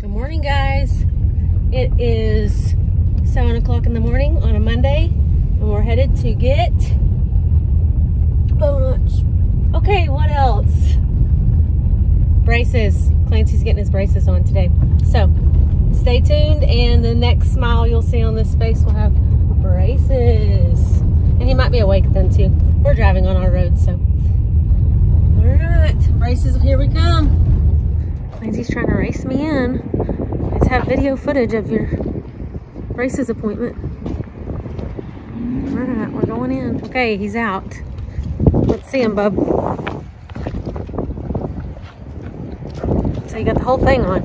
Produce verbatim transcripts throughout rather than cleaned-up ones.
Good morning, guys. It is seven o'clock in the morning on a Monday, and we're headed to get donuts. Okay, what else? Braces. Clancy's getting his braces on today, so stay tuned. And the next smile you'll see on this face will have braces, and he might be awake then too. We're driving on our road, so all right, braces. Here we come. Clancy's trying to race me in. Let's have video footage of your braces appointment. All right, we're going in. Okay, he's out. Let's see him, bub. So you got the whole thing on,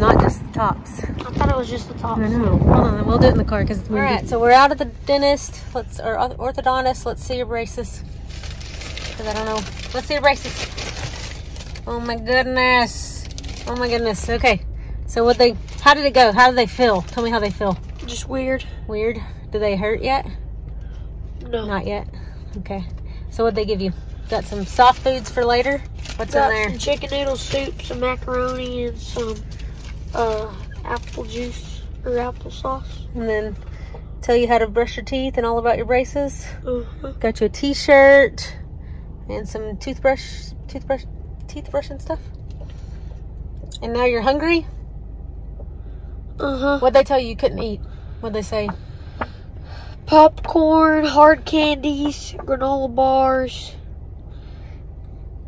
not just the tops. I thought it was just the tops. I know. Hold on, we'll do it in the car because it's windy. All right, so we're out at the dentist. Let's or orthodontist. Let's see your braces. Because I don't know. Let's see your braces. Oh my goodness. Oh my goodness. Okay. So what they, how did it go? How do they feel? Tell me how they feel. Just weird. Weird. Do they hurt yet? No. Not yet. Okay. So what did they give you? Got some soft foods for later? What's Got in there? Some chicken noodle soup, some macaroni, and some uh, apple juice or applesauce. And then tell you how to brush your teeth and all about your braces. Uh-huh. Got you a t-shirt and some toothbrush, toothbrush. teeth brush and stuff. And now you're hungry? Uh-huh. What'd they tell you you couldn't eat? What'd they say? Popcorn, hard candies, granola bars,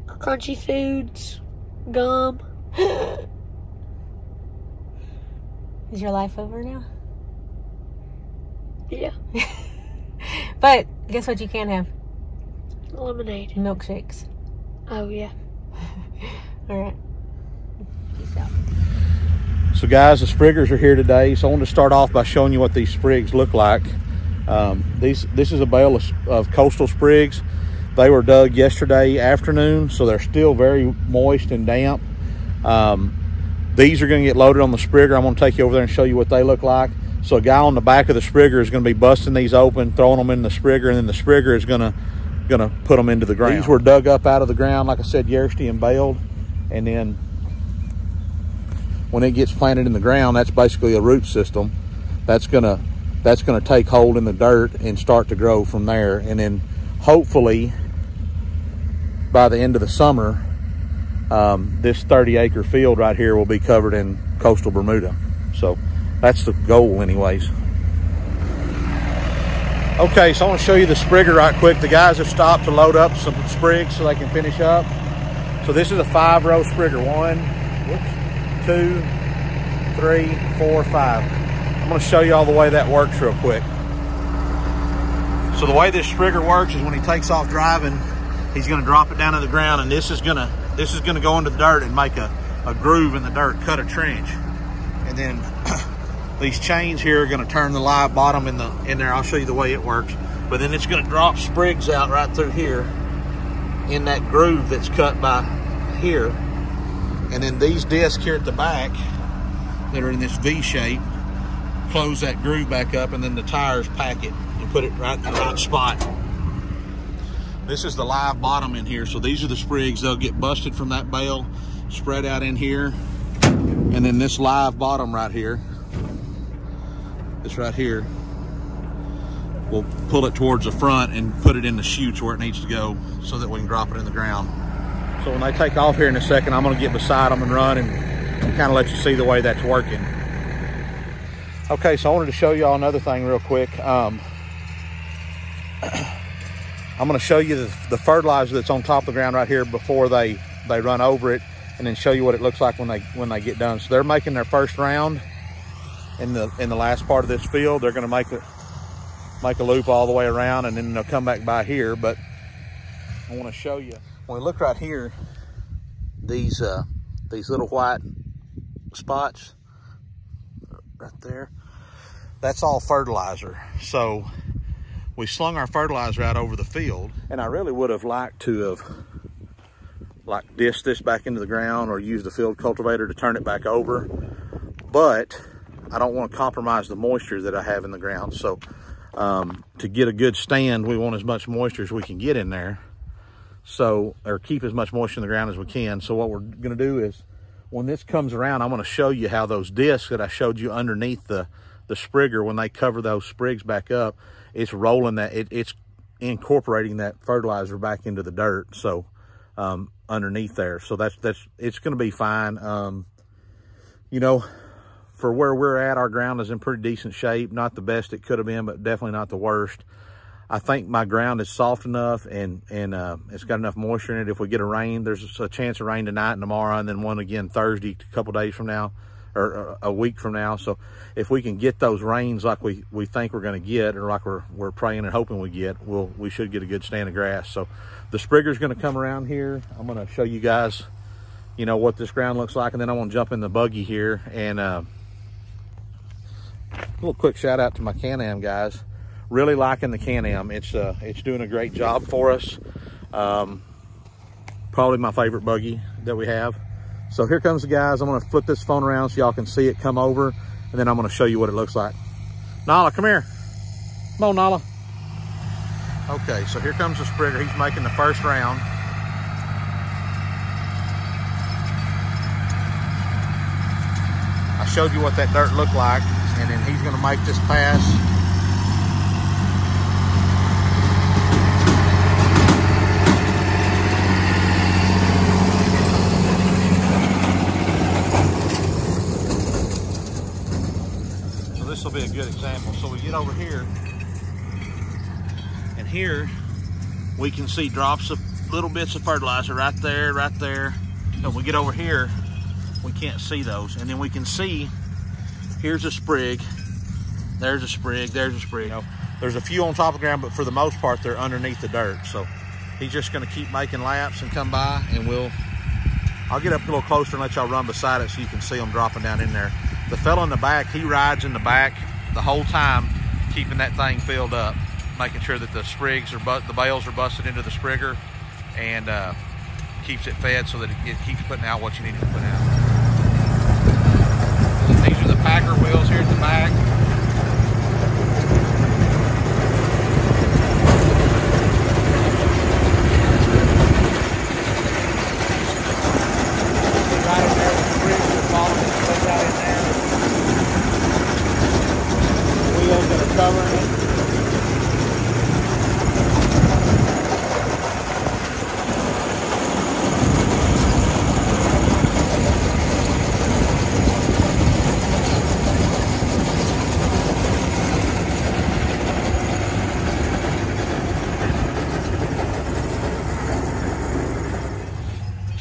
crunchy foods, gum. Is your life over now? Yeah. But guess what you can have? Lemonade. Milkshakes. Oh, yeah. All right. Peace out. So guys, the spriggers are here today. So I want to start off by showing you what these sprigs look like. Um, these, this is a bale of, of coastal sprigs. They were dug yesterday afternoon, so they're still very moist and damp. Um, these are going to get loaded on the sprigger. I'm going to take you over there and show you what they look like. So a guy on the back of the sprigger is going to be busting these open, throwing them in the sprigger, and then the sprigger is going to gonna put them into the ground. These were dug up out of the ground, like I said, yesterday and baled, and then when it gets planted in the ground, that's basically a root system. That's gonna that's gonna take hold in the dirt and start to grow from there. And then hopefully by the end of the summer, um, this thirty acre field right here will be covered in coastal Bermuda. So that's the goal anyways. Okay, so I want to show you the sprigger right quick. The guys have stopped to load up some sprigs so they can finish up. So this is a five row sprigger. One, whoops, two, three, four, five. I'm going to show you all the way that works real quick. So the way this sprigger works is when he takes off driving, he's going to drop it down to the ground, and this is going to this is going to go into the dirt and make a, a groove in the dirt, cut a trench. And then these chains here are going to turn the live bottom in the in there. I'll show you the way it works. But then it's going to drop sprigs out right through here in that groove that's cut by here. And then these discs here at the back that are in this V shape close that groove back up, and then the tires pack it and put it right in the right spot. This is the live bottom in here. So these are the sprigs. They'll get busted from that bale, spread out in here. And then this live bottom right here, this right here, we'll pull it towards the front and put it in the chutes where it needs to go so that we can drop it in the ground. So when they take off here in a second, I'm gonna get beside them and run and, and kind of let you see the way that's working. Okay, so I wanted to show y'all another thing real quick. Um, I'm gonna show you the, the fertilizer that's on top of the ground right here before they, they run over it, and then show you what it looks like when they, when they get done. So they're making their first round in the in the last part of this field. They're going to make it make a loop all the way around, and then they'll come back by here. But I want to show you, when we look right here, these uh these little white spots right there, that's all fertilizer. So we slung our fertilizer out over the field, and I really would have liked to have like dished this back into the ground or used a field cultivator to turn it back over, but I don't want to compromise the moisture that I have in the ground. So um, to get a good stand, we want as much moisture as we can get in there. So, or keep as much moisture in the ground as we can. So what we're going to do is when this comes around, I'm going to show you how those discs that I showed you underneath the, the sprigger, when they cover those sprigs back up, it's rolling that, it, it's incorporating that fertilizer back into the dirt. So um, underneath there. So that's, that's, it's going to be fine. Um, you know, for where we're at, our ground is in pretty decent shape. Not the best it could have been, but definitely not the worst. I think my ground is soft enough and, and uh, it's got enough moisture in it. If we get a rain, there's a chance of rain tonight and tomorrow, and then one again Thursday, a couple days from now, or a week from now. So if we can get those rains like we, we think we're going to get, or like we're, we're praying and hoping we get, we'll, we should get a good stand of grass. So the sprigger's going to come around here. I'm going to show you guys, you know, what this ground looks like. And then I want to jump in the buggy here. And uh, a little quick shout out to my Can-Am guys. Really liking the Can-Am. It's, uh, it's doing a great job for us. Um, probably my favorite buggy that we have. So here comes the guys. I'm going to flip this phone around so y'all can see it come over, and then I'm going to show you what it looks like. Nala, come here. Come on, Nala. Okay, so here comes the sprigger. He's making the first round. I showed you what that dirt looked like, and then he's going to make this pass. Be a good example. So we get over here, and here we can see drops of little bits of fertilizer right there, right there. And we get over here, we can't see those, and then we can see here's a sprig, there's a sprig, there's a sprig. You know, there's a few on top of the ground, but for the most part they're underneath the dirt. So he's just going to keep making laps and come by, and we'll I'll get up a little closer and let y'all run beside it so you can see them dropping down in there. The fella in the back, he rides in the back the whole time, keeping that thing filled up, making sure that the sprigs are, the bales are busted into the sprigger, and uh, keeps it fed so that it, it keeps putting out what you need it to put out. These are the packer wheels here at the back.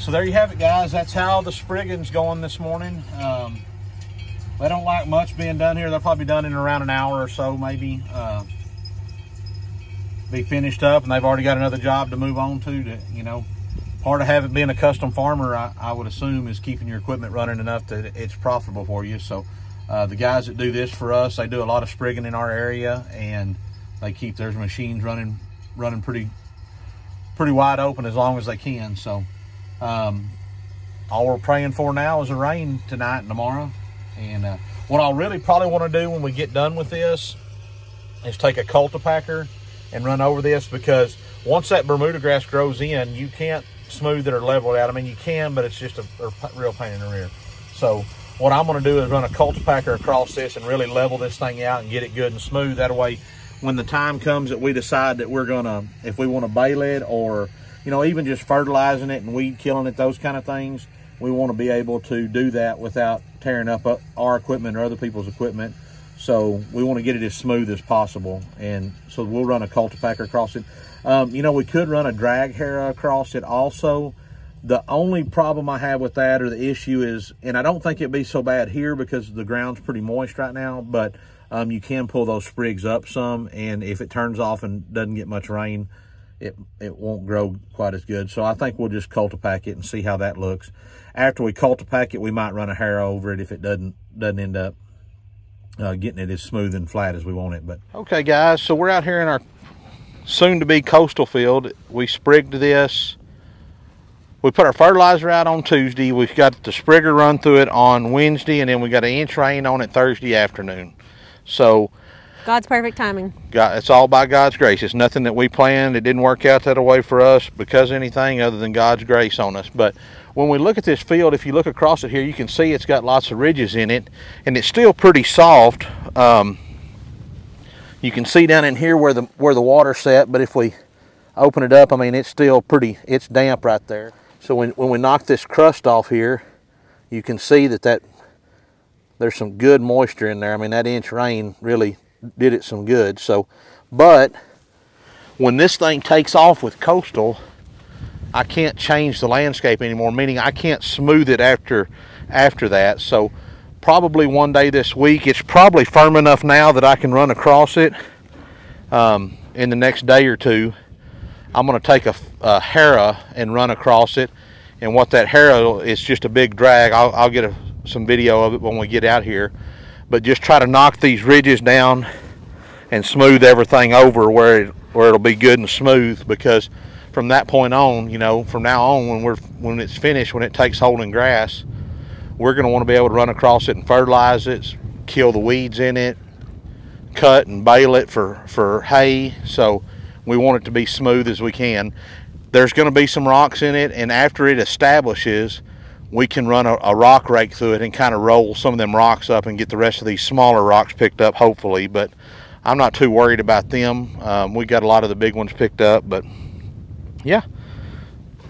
So there you have it, guys. That's how the sprigging's going this morning. Um, they don't like much being done here. They're probably done in around an hour or so, maybe. Uh, be finished up, and they've already got another job to move on to. To you know, part of having being a custom farmer, I, I would assume, is keeping your equipment running enough that it's profitable for you. So uh, the guys that do this for us, they do a lot of sprigging in our area, and they keep their machines running, running pretty, pretty wide open as long as they can. So. Um, all we're praying for now is a rain tonight and tomorrow. And uh, what I'll really probably want to do when we get done with this is take a cultipacker and run over this, because once that Bermuda grass grows in, you can't smooth it or level it out. I mean, you can, but it's just a, a real pain in the rear. So what I'm going to do is run a cultipacker across this and really level this thing out and get it good and smooth. That way, when the time comes that we decide that we're going to, if we want to bale it, or you know, even just fertilizing it and weed killing it, those kind of things, we want to be able to do that without tearing up our equipment or other people's equipment. So we want to get it as smooth as possible. And so we'll run a cultipacker across it. Um, you know, we could run a drag harrow across it also. The only problem I have with that, or the issue is, and I don't think it'd be so bad here because the ground's pretty moist right now, but um, you can pull those sprigs up some. And if it turns off and doesn't get much rain, It, it won't grow quite as good. So I think we'll just cultipack it and see how that looks. After we cultipack it, we might run a harrow over it if it doesn't doesn't end up uh, getting it as smooth and flat as we want it. But okay, guys, so we're out here in our soon-to-be coastal field. We sprigged this. We put our fertilizer out on Tuesday. We've got the sprigger run through it on Wednesday, and then we got an inch rain on it Thursday afternoon. So God's perfect timing. God, it's all by God's grace. It's nothing that we planned. It didn't work out that way for us because of anything other than God's grace on us. But when we look at this field, if you look across it here, you can see it's got lots of ridges in it, and it's still pretty soft. Um, you can see down in here where the where the water sat, but if we open it up, I mean, it's still pretty, it's damp right there. So when, when we knock this crust off here, you can see that that there's some good moisture in there. I mean, that inch rain really did it some good. So, but when this thing takes off with Coastal, I can't change the landscape anymore, meaning I can't smooth it after after that. So probably one day this week, it's probably firm enough now that I can run across it um, in the next day or two. I'm gonna take a, a Hera and run across it. And what that Hera is, just a big drag. I'll, I'll get a, some video of it when we get out here. But just try to knock these ridges down and smooth everything over where, it, where it'll be good and smooth, because from that point on, you know, from now on, when we're when it's finished, when it takes hold in grass, we're gonna wanna be able to run across it and fertilize it, kill the weeds in it, cut and bale it for, for hay. So we want it to be smooth as we can. There's going to be some rocks in it, and after it establishes, we can run a, a rock rake through it and kind of roll some of them rocks up and get the rest of these smaller rocks picked up, hopefully. But I'm not too worried about them. Um, we got a lot of the big ones picked up, but yeah,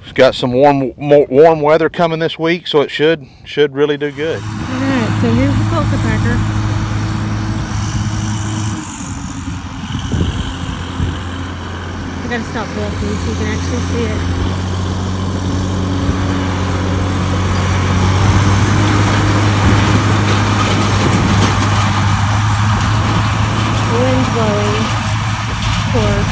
it's got some warm more warm weather coming this week, so it should should really do good. All right, so here's the Coastal Packer. I gotta stop walking so you can actually see it. Wind blowing, of course.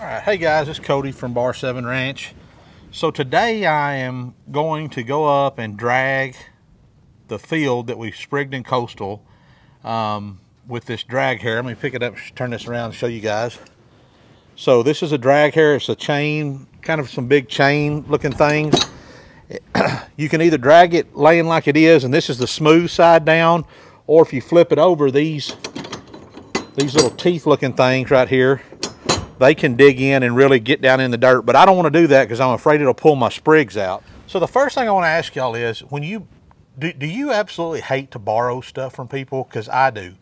All right, hey guys, it's Cody from Bar seven Ranch. So today I am going to go up and drag the field that we sprigged in Coastal um, with this drag hair. Let me pick it up, turn this around and show you guys. So this is a drag hair. It's a chain, kind of some big chain looking things. You can either drag it laying like it is, and this is the smooth side down, or if you flip it over, these these little teeth looking things right here, they can dig in and really get down in the dirt. But I don't want to do that because I'm afraid it'll pull my sprigs out. So the first thing I want to ask y'all is, when you Do, do you absolutely hate to borrow stuff from people? Because I do.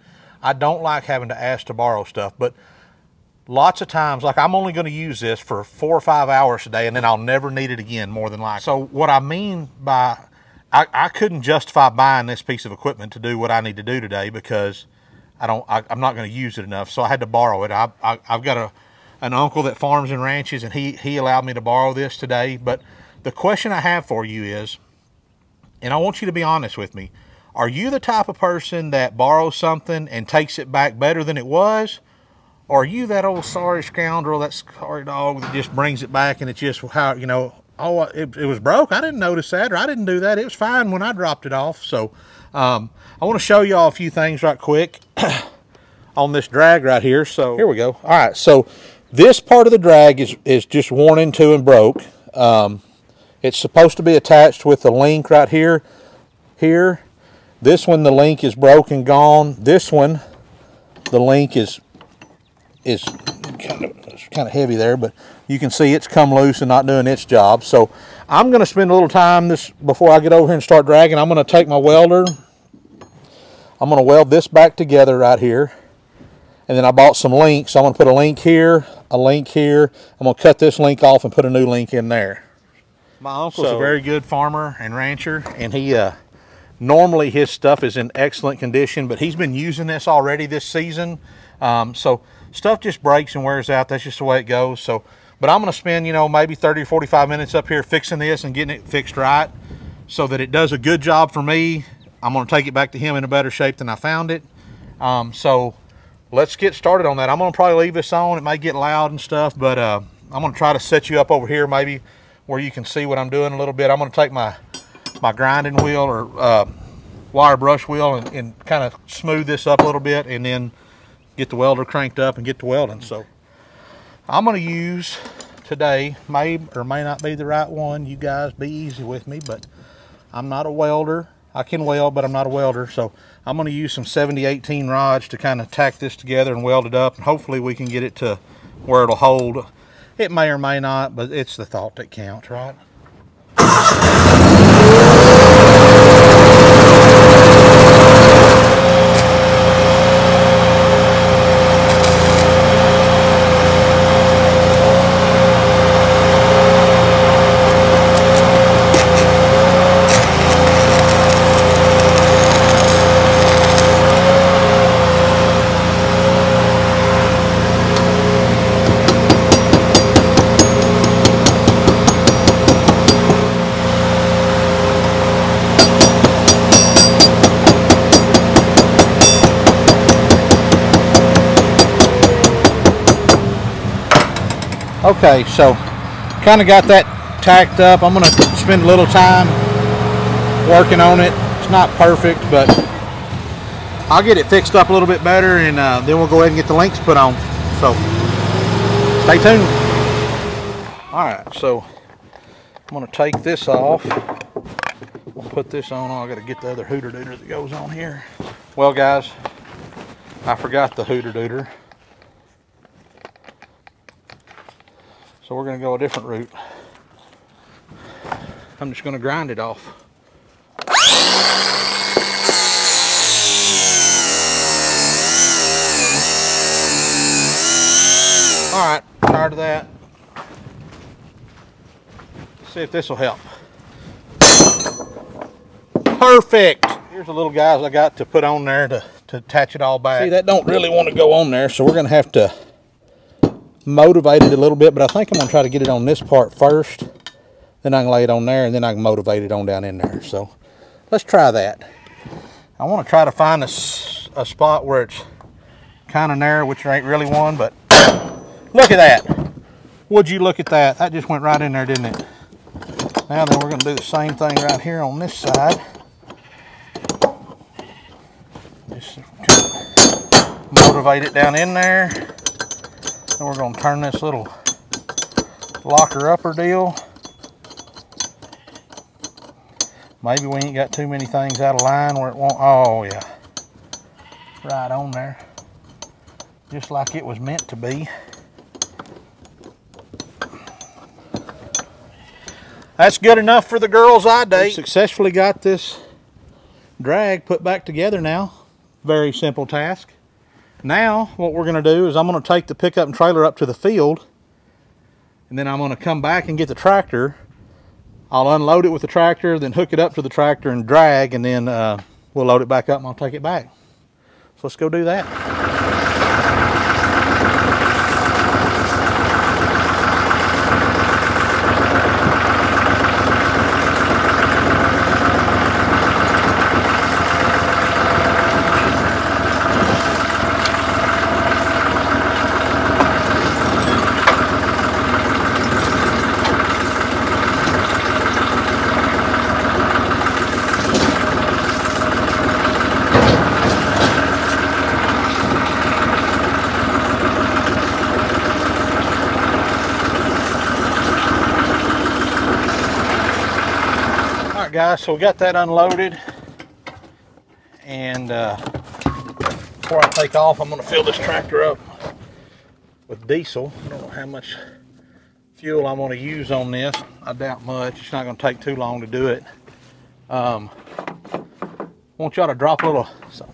I don't like having to ask to borrow stuff, but lots of times, like, I'm only going to use this for four or five hours today, and then I'll never need it again, more than likely. So what I mean by, I, I couldn't justify buying this piece of equipment to do what I need to do today because I don't, I, I'm not going to use it enough, so I had to borrow it. I, I, I've got a, an uncle that farms and ranches, and he, he allowed me to borrow this today. But the question I have for you is, and I want you to be honest with me, are you the type of person that borrows something and takes it back better than it was? Or are you that old sorry scoundrel, that sorry dog that just brings it back and it's just, how, you know, oh, it, it was broke. I didn't notice that, or I didn't do that. It was fine when I dropped it off. So um, I want to show you all a few things right quick on this drag right here. So here we go. All right, so this part of the drag is, is just worn into and broke. Um, It's supposed to be attached with the link right here. Here, this one, the link is broken, gone. This one, the link is is kind of it's kind of heavy there, but you can see it's come loose and not doing its job. So I'm going to spend a little time this before I get over here and start dragging. I'm going to take my welder. I'm going to weld this back together right here, and then I bought some links. So I'm going to put a link here, a link here. I'm going to cut this link off and put a new link in there. My uncle's so, a very good farmer and rancher, and he uh, normally his stuff is in excellent condition, but he's been using this already this season. Um, so stuff just breaks and wears out. That's just the way it goes. So, but I'm going to spend, you know, maybe thirty or forty-five minutes up here fixing this and getting it fixed right so that it does a good job for me. I'm going to take it back to him in a better shape than I found it. Um, so let's get started on that. I'm going to probably leave this on. It may get loud and stuff, but uh, I'm going to try to set you up over here maybe where you can see what I'm doing a little bit. I'm going to take my my grinding wheel or uh, wire brush wheel and, and kind of smooth this up a little bit, and then get the welder cranked up and get to welding. So I'm going to use today, may or may not be the right one. You guys be easy with me, but I'm not a welder. I can weld, but I'm not a welder, so I'm going to use some seventy eighteen rods to kind of tack this together and weld it up, and hopefully we can get it to where it'll hold. It may or may not, but it's the thought that counts, right? Okay, so kind of got that tacked up. I'm going to spend a little time working on it. It's not perfect, but I'll get it fixed up a little bit better, and uh, then we'll go ahead and get the links put on. So stay tuned. All right, so I'm going to take this off. We'll put this on. I've got to get the other hooter dooter that goes on here. Well, guys, I forgot the hooter dooter. So we're going to go a different route. I'm just going to grind it off. Alright, tired of that. Let's see if this will help. Perfect! Here's the little guys I got to put on there to, to attach it all back. See, that don't really want to go on there, so we're going to have to motivate it a little bit, but I think I'm going to try to get it on this part first, then I can lay it on there, and then I can motivate it on down in there. So let's try that. I want to try to find a, a spot where it's kind of narrow, which there ain't really one, but look at that. Would you look at that? That just went right in there, didn't it? Now then, we're going to do the same thing right here on this side. Just motivate it down in there. And we're going to turn this little locker upper deal. Maybe we ain't got too many things out of line where it won't. Oh yeah, right on there, just like it was meant to be. That's good enough for the girls I date. We successfully got this drag put back together now. Very simple task. Now, what we're going to do is I'm going to take the pickup and trailer up to the field, and then I'm going to come back and get the tractor. I'll unload it with the tractor, then hook it up to the tractor and drag, and then uh, we'll load it back up and I'll take it back. So let's go do that. Guys, so we got that unloaded, and uh, before I take off, I'm going to fill this tractor up with diesel. I don't know how much fuel I'm going to use on this. I doubt much. It's not going to take too long to do it. Um, want y'all to drop a little, so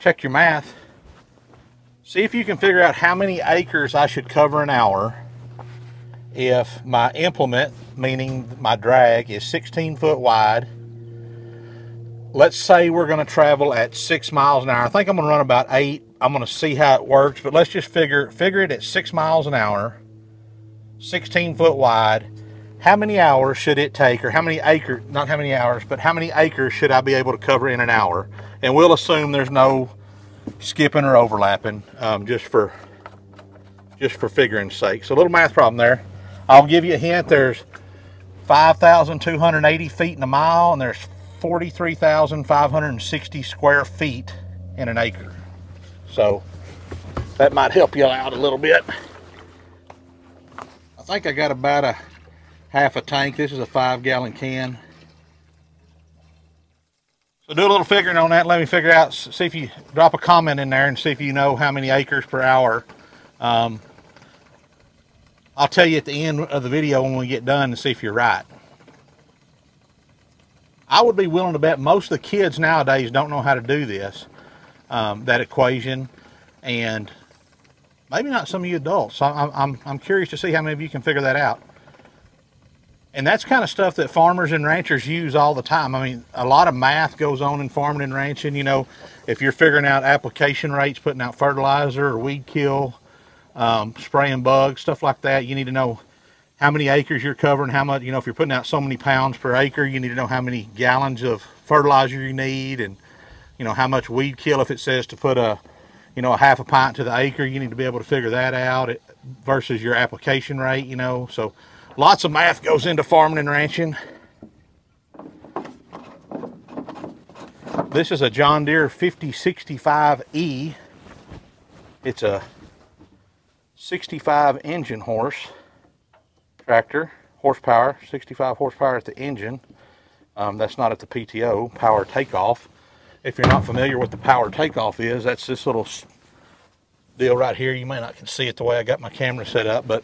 check your math. See if you can figure out how many acres I should cover an hour if my implement, meaning my drag, is sixteen foot wide. Let's say we're going to travel at six miles an hour. I think I'm going to run about eight. I'm going to see how it works, but let's just figure figure it at six miles an hour, sixteen foot wide. How many hours should it take, or how many acres, not how many hours, but how many acres should I be able to cover in an hour? And we'll assume there's no skipping or overlapping, um, just for just for figuring's sake. So a little math problem there. I'll give you a hint. There's five thousand two hundred eighty feet in a mile, and there's forty-three thousand five hundred sixty square feet in an acre. So that might help you out a little bit. I think I got about a half a tank. This is a five gallon can. So do a little figuring on that. Let me figure out, see if you drop a comment in there and see if you know how many acres per hour. Um, I'll tell you at the end of the video when we get done to see if you're right. I would be willing to bet most of the kids nowadays don't know how to do this, um, that equation, and maybe not some of you adults. So I'm, I'm, I'm curious to see how many of you can figure that out. And that's kind of stuff that farmers and ranchers use all the time. I mean, a lot of math goes on in farming and ranching. You know, if you're figuring out application rates, putting out fertilizer or weed kill, um, spraying bugs, stuff like that, you need to know how many acres you're covering, how much, you know, if you're putting out so many pounds per acre, you need to know how many gallons of fertilizer you need, and, you know, how much weed kill. If it says to put a, you know, a half a pint to the acre, you need to be able to figure that out versus your application rate, you know, so... Lots of math goes into farming and ranching. This is a John Deere fifty sixty-five E. It's a sixty-five engine horse tractor, horsepower, sixty-five horsepower at the engine. Um, that's not at the P T O, power takeoff. If you're not familiar with the power takeoff is, that's this little deal right here. You may not can see it the way I got my camera set up, but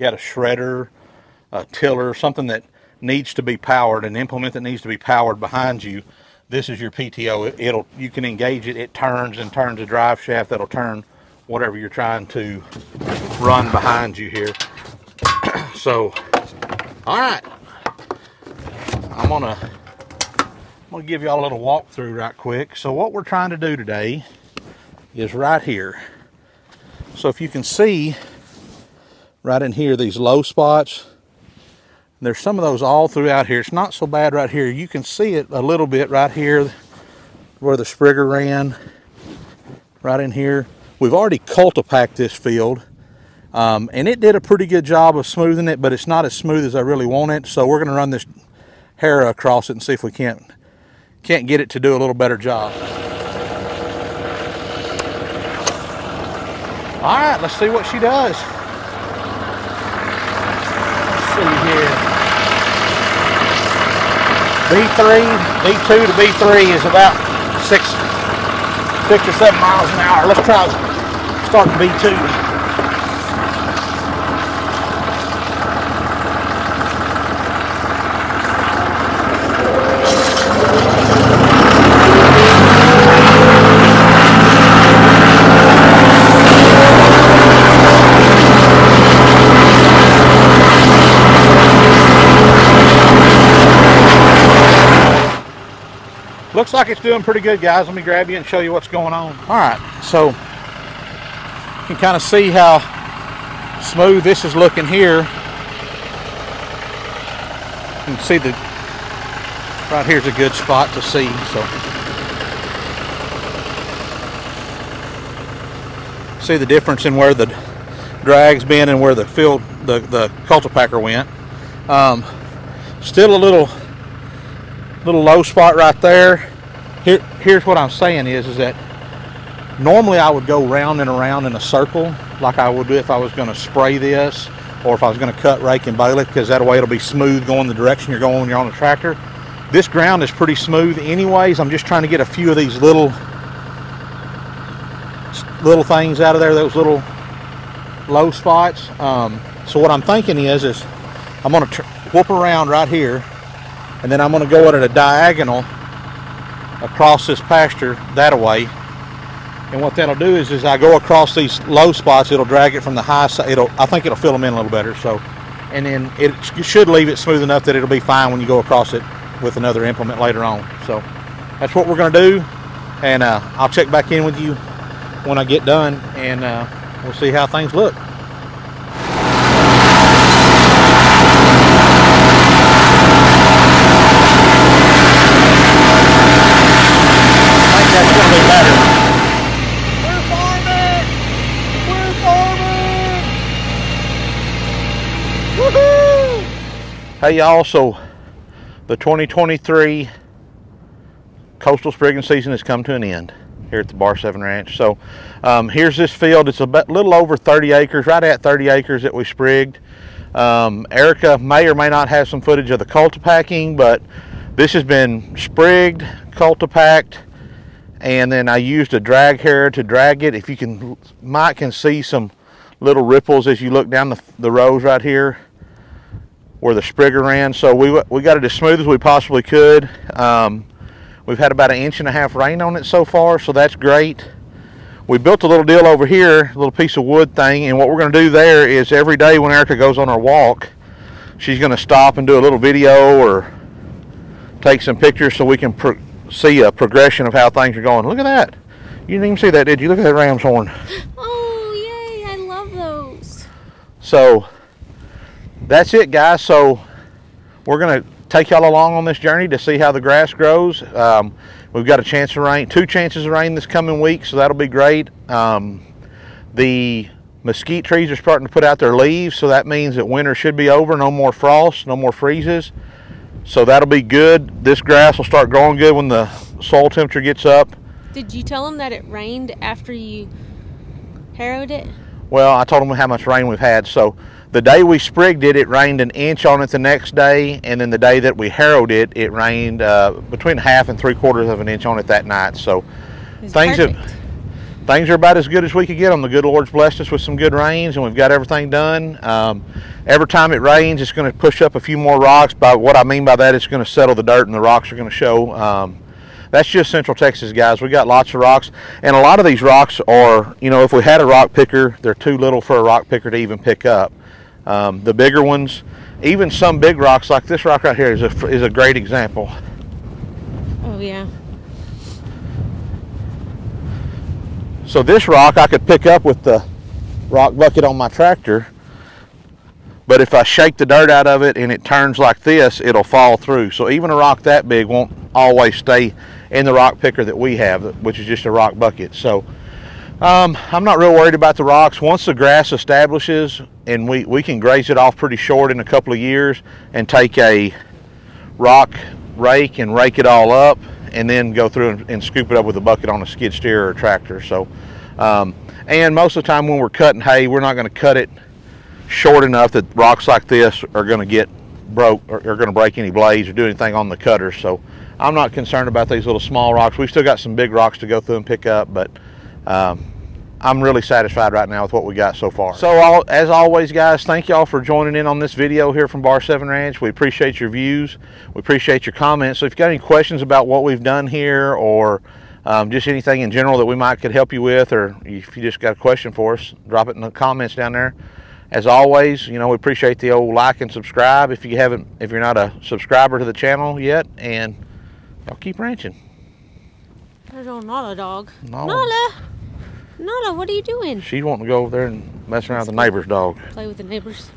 you got a shredder, a tiller, something that needs to be powered, an implement that needs to be powered behind you. This is your P T O. It, it'll, you can engage it. It turns and turns a drive shaft that'll turn whatever you're trying to run behind you here. So, all right, I'm gonna I'm gonna give y'all a little walkthrough right quick. So what we're trying to do today is right here. So if you can see, right in here, these low spots, and there's some of those all throughout here. It's not so bad right here. You can see it a little bit right here where the Sprigger ran, right in here. We've already cultipacked this field, um, and it did a pretty good job of smoothing it, but it's not as smooth as I really want it, so we're going to run this hair across it and see if we can't, can't get it to do a little better job. All right, let's see what she does. Here. B three, B two to B three is about six, six or seven miles an hour. Let's try starting B two. Looks like it's doing pretty good, guys. Let me grab you and show you what's going on. All right, so you can kind of see how smooth this is looking here. You can see the right here's a good spot to see. So see the difference in where the drag's been and where the field, the the cultipacker went. Um, still a little. little low spot right there. Here, here's what I'm saying is, is that normally I would go round and around in a circle like I would do if I was going to spray this or if I was going to cut, rake, and bale it, because that way it'll be smooth going the direction you're going when you're on the tractor. This ground is pretty smooth anyways. I'm just trying to get a few of these little little things out of there, those little low spots. Um, so what I'm thinking is, is I'm going to whoop around right here, and then I'm going to go at it a diagonal across this pasture that way. And what that'll do is, is I go across these low spots, it'll drag it from the high side. It'll, I think it'll fill them in a little better. So, and then it should leave it smooth enough that it'll be fine when you go across it with another implement later on. So that's what we're going to do. And uh, I'll check back in with you when I get done, and uh, we'll see how things look. Hey y'all, so the twenty twenty-three coastal sprigging season has come to an end here at the Bar seven Ranch. So um, here's this field. It's a little over thirty acres, right at thirty acres that we sprigged. Um, Erica may or may not have some footage of the cultipacking, but This has been sprigged, cultipacked, and then I used a drag harrow to drag it. If you can, Mike can see some little ripples as you look down the, the rows right here where the sprigger ran. So we, we got it as smooth as we possibly could. Um, we've had about an inch and a half rain on it so far, so that's great. We built a little deal over here, a little piece of wood thing, and what we're gonna do there is every day when Erica goes on her walk, she's gonna stop and do a little video or take some pictures so we can pro see a progression of how things are going. Look at that. You didn't even see that, did you? Look at that ram's horn. Oh, yay, I love those. So that's it, guys. So we're gonna take y'all along on this journey to see how the grass grows. Um, we've got a chance of rain, two chances of rain this coming week, so that'll be great. Um, the mesquite trees are starting to put out their leaves, so that means that winter should be over. No more frost, no more freezes, so that'll be good. This grass will start growing good when the soil temperature gets up. Did you tell them that it rained after you harrowed it? Well, I told them how much rain we've had. So the day we sprigged it, it rained an inch on it the next day, and then the day that we harrowed it, it rained uh, between half and three quarters of an inch on it that night. So things have, things are about as good as we could get them. The good Lord's blessed us with some good rains, and we've got everything done. Um, every time it rains, it's going to push up a few more rocks. By what I mean by that, it's going to settle the dirt, and the rocks are going to show. Um, That's just Central Texas, guys. We got lots of rocks, and a lot of these rocks are, you know, if we had a rock picker, they're too little for a rock picker to even pick up. Um, the bigger ones, even some big rocks like this rock right here is a, is a great example. Oh, yeah. So this rock I could pick up with the rock bucket on my tractor, but if I shake the dirt out of it and it turns like this, it'll fall through. So even a rock that big won't always stay in the rock picker that we have, which is just a rock bucket. So um, I'm not real worried about the rocks. Once the grass establishes and we, we can graze it off pretty short in a couple of years and take a rock rake and rake it all up and then go through and, and scoop it up with a bucket on a skid steer or a tractor. So, um, and most of the time when we're cutting hay, we're not gonna cut it short enough that rocks like this are gonna get broke or are gonna break any blades or do anything on the cutter. So I'm not concerned about these little small rocks. We've still got some big rocks to go through and pick up, but um, I'm really satisfied right now with what we got so far. So all, as always, guys, thank y'all for joining in on this video here from Bar seven Ranch. We appreciate your views. We appreciate your comments. So if you've got any questions about what we've done here or um, just anything in general that we might could help you with, or if you just got a question for us, drop it in the comments down there. As always, you know, we appreciate the old like and subscribe if you haven't, if you're not a subscriber to the channel yet, and y'all keep ranching. There's old Nala dog. Nala. Nala. Nala, what are you doing? She's wanting to go over there and mess around with the neighbor's dog. Play with the neighbors.